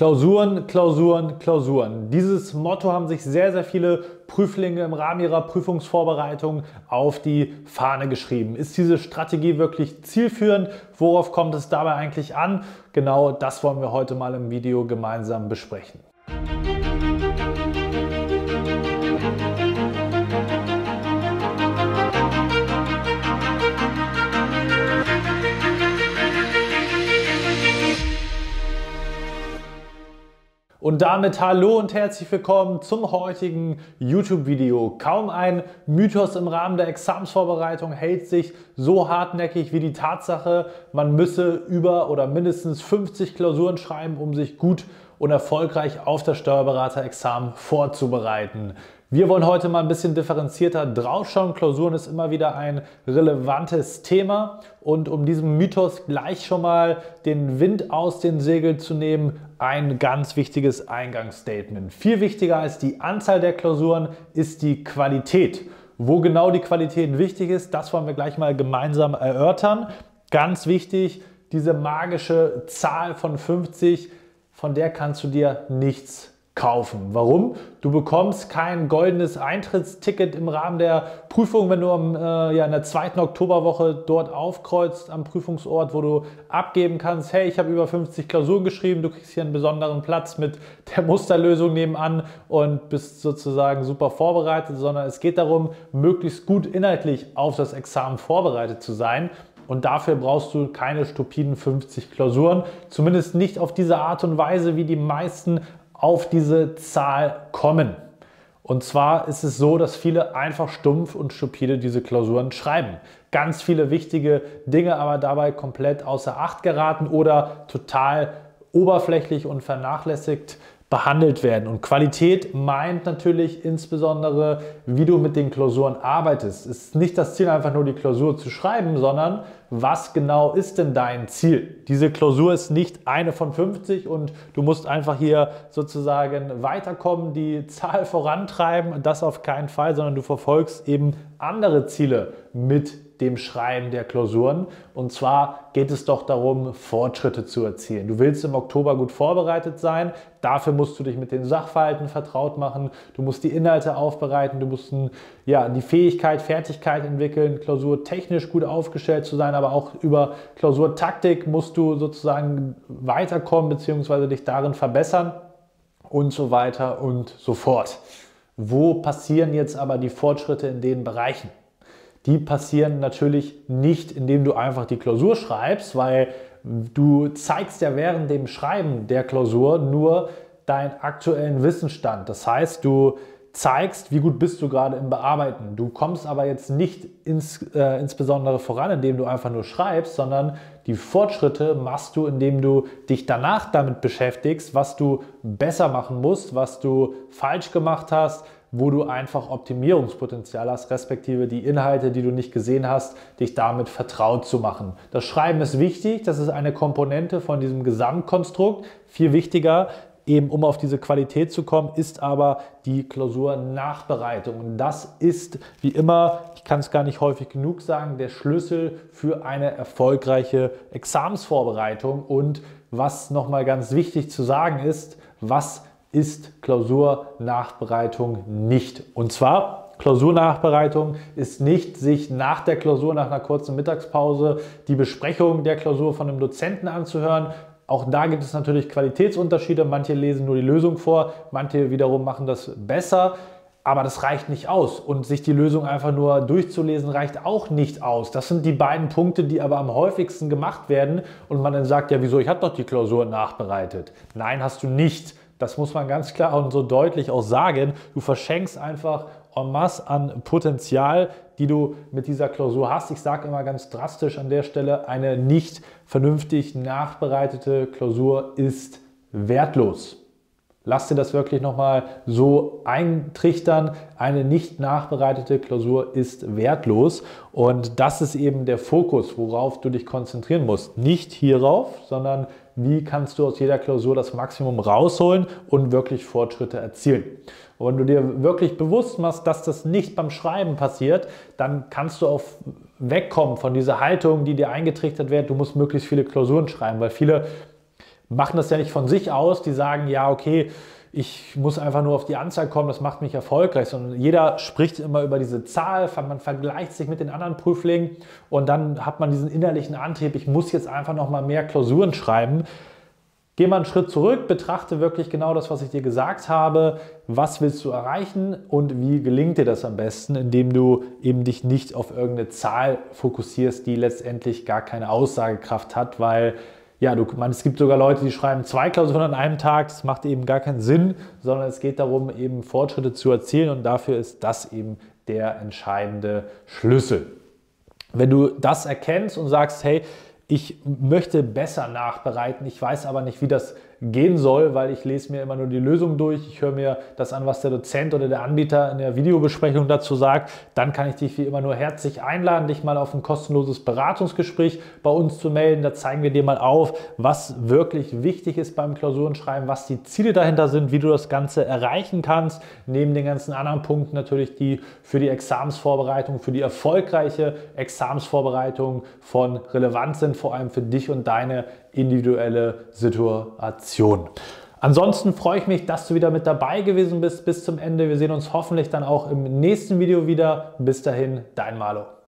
Klausuren, Klausuren, Klausuren. Dieses Motto haben sich sehr, sehr viele Prüflinge im Rahmen ihrer Prüfungsvorbereitung auf die Fahne geschrieben. Ist diese Strategie wirklich zielführend? Worauf kommt es dabei eigentlich an? Genau das wollen wir heute mal im Video gemeinsam besprechen. Und damit hallo und herzlich willkommen zum heutigen YouTube-Video. Kaum ein Mythos im Rahmen der Examensvorbereitung hält sich so hartnäckig wie die Tatsache, man müsse über oder mindestens 50 Klausuren schreiben, um sich gut und erfolgreich auf das Steuerberaterexamen vorzubereiten. Wir wollen heute mal ein bisschen differenzierter draufschauen. Klausuren ist immer wieder ein relevantes Thema. Und um diesem Mythos gleich schon mal den Wind aus den Segeln zu nehmen, ein ganz wichtiges Eingangsstatement. Viel wichtiger als die Anzahl der Klausuren ist die Qualität. Wo genau die Qualität wichtig ist, das wollen wir gleich mal gemeinsam erörtern. Ganz wichtig, diese magische Zahl von 50, von der kannst du dir nichts kaufen. Warum? Du bekommst kein goldenes Eintrittsticket im Rahmen der Prüfung, wenn du in der zweiten Oktoberwoche dort aufkreuzt am Prüfungsort, wo du abgeben kannst, hey, ich habe über 50 Klausuren geschrieben, du kriegst hier einen besonderen Platz mit der Musterlösung nebenan und bist sozusagen super vorbereitet, sondern es geht darum, möglichst gut inhaltlich auf das Examen vorbereitet zu sein. Und dafür brauchst du keine stupiden 50 Klausuren, zumindest nicht auf diese Art und Weise, wie die meisten auf diese Zahl kommen. Und zwar ist es so, dass viele einfach stumpf und stupide diese Klausuren schreiben. Ganz viele wichtige Dinge aber dabei komplett außer Acht geraten oder total oberflächlich und vernachlässigt behandelt werden. Und Qualität meint natürlich insbesondere, wie du mit den Klausuren arbeitest. Es ist nicht das Ziel, einfach nur die Klausur zu schreiben, sondern was genau ist denn dein Ziel? Diese Klausur ist nicht eine von 50 und du musst einfach hier sozusagen weiterkommen, die Zahl vorantreiben, das auf keinen Fall, sondern du verfolgst eben andere Ziele mit dem Schreiben der Klausuren. Und zwar geht es doch darum, Fortschritte zu erzielen. Du willst im Oktober gut vorbereitet sein, dafür musst du dich mit den Sachverhalten vertraut machen, du musst die Inhalte aufbereiten, du musst die Fähigkeit, Fertigkeit entwickeln, klausurtechnisch gut aufgestellt zu sein, aber auch über Klausurtaktik musst du sozusagen weiterkommen bzw. dich darin verbessern und so weiter und so fort. Wo passieren jetzt aber die Fortschritte in den Bereichen? Die passieren natürlich nicht, indem du einfach die Klausur schreibst, weil du zeigst ja während dem Schreiben der Klausur nur deinen aktuellen Wissensstand. Das heißt, du zeigst, wie gut bist du gerade im Bearbeiten. Du kommst aber jetzt nicht insbesondere voran, indem du einfach nur schreibst, sondern die Fortschritte machst du, indem du dich danach damit beschäftigst, was du besser machen musst, was du falsch gemacht hast, wo du einfach Optimierungspotenzial hast, respektive die Inhalte, die du nicht gesehen hast, dich damit vertraut zu machen. Das Schreiben ist wichtig, das ist eine Komponente von diesem Gesamtkonstrukt. Viel wichtiger, eben um auf diese Qualität zu kommen, ist aber die Klausurnachbereitung. Und das ist, wie immer, ich kann es gar nicht häufig genug sagen, der Schlüssel für eine erfolgreiche Examensvorbereitung. Und was nochmal ganz wichtig zu sagen ist, was ist Klausurnachbereitung nicht. Und zwar, Klausurnachbereitung ist nicht, sich nach der Klausur, nach einer kurzen Mittagspause, die Besprechung der Klausur von einem Dozenten anzuhören. Auch da gibt es natürlich Qualitätsunterschiede. Manche lesen nur die Lösung vor, manche wiederum machen das besser. Aber das reicht nicht aus. Und sich die Lösung einfach nur durchzulesen, reicht auch nicht aus. Das sind die beiden Punkte, die aber am häufigsten gemacht werden. Und man dann sagt, ja, wieso, ich habe doch die Klausur nachbereitet. Nein, hast du nicht. Das muss man ganz klar und so deutlich auch sagen. Du verschenkst einfach en masse an Potenzial, die du mit dieser Klausur hast. Ich sage immer ganz drastisch an der Stelle, eine nicht vernünftig nachbereitete Klausur ist wertlos. Lass dir das wirklich nochmal so eintrichtern. Eine nicht nachbereitete Klausur ist wertlos. Und das ist eben der Fokus, worauf du dich konzentrieren musst. Nicht hierauf, sondern wie kannst du aus jeder Klausur das Maximum rausholen und wirklich Fortschritte erzielen. Und wenn du dir wirklich bewusst machst, dass das nicht beim Schreiben passiert, dann kannst du auch wegkommen von dieser Haltung, die dir eingetrichtert wird, du musst möglichst viele Klausuren schreiben, weil viele machen das ja nicht von sich aus, die sagen, ja, okay, ich muss einfach nur auf die Anzahl kommen, das macht mich erfolgreich, sondern jeder spricht immer über diese Zahl, man vergleicht sich mit den anderen Prüflingen und dann hat man diesen innerlichen Antrieb, ich muss jetzt einfach noch mal mehr Klausuren schreiben. Geh mal einen Schritt zurück, betrachte wirklich genau das, was ich dir gesagt habe. Was willst du erreichen und wie gelingt dir das am besten, indem du eben dich nicht auf irgendeine Zahl fokussierst, die letztendlich gar keine Aussagekraft hat, weil ja, es gibt sogar Leute, die schreiben 2 Klausuren an einem Tag, das macht eben gar keinen Sinn, sondern es geht darum, eben Fortschritte zu erzielen und dafür ist das eben der entscheidende Schlüssel. Wenn du das erkennst und sagst, hey, ich möchte besser nachbereiten, ich weiß aber nicht, wie das gehen soll, weil ich lese mir immer nur die Lösung durch, ich höre mir das an, was der Dozent oder der Anbieter in der Videobesprechung dazu sagt, dann kann ich dich wie immer nur herzlich einladen, dich mal auf ein kostenloses Beratungsgespräch bei uns zu melden. Da zeigen wir dir mal auf, was wirklich wichtig ist beim Klausurenschreiben, was die Ziele dahinter sind, wie du das Ganze erreichen kannst, neben den ganzen anderen Punkten natürlich, die für die Examensvorbereitung, für die erfolgreiche Examensvorbereitung von Relevanz sind, vor allem für dich und deine individuelle Situation. Ansonsten freue ich mich, dass du wieder mit dabei gewesen bist bis zum Ende. Wir sehen uns hoffentlich dann auch im nächsten Video wieder. Bis dahin, dein Marlo.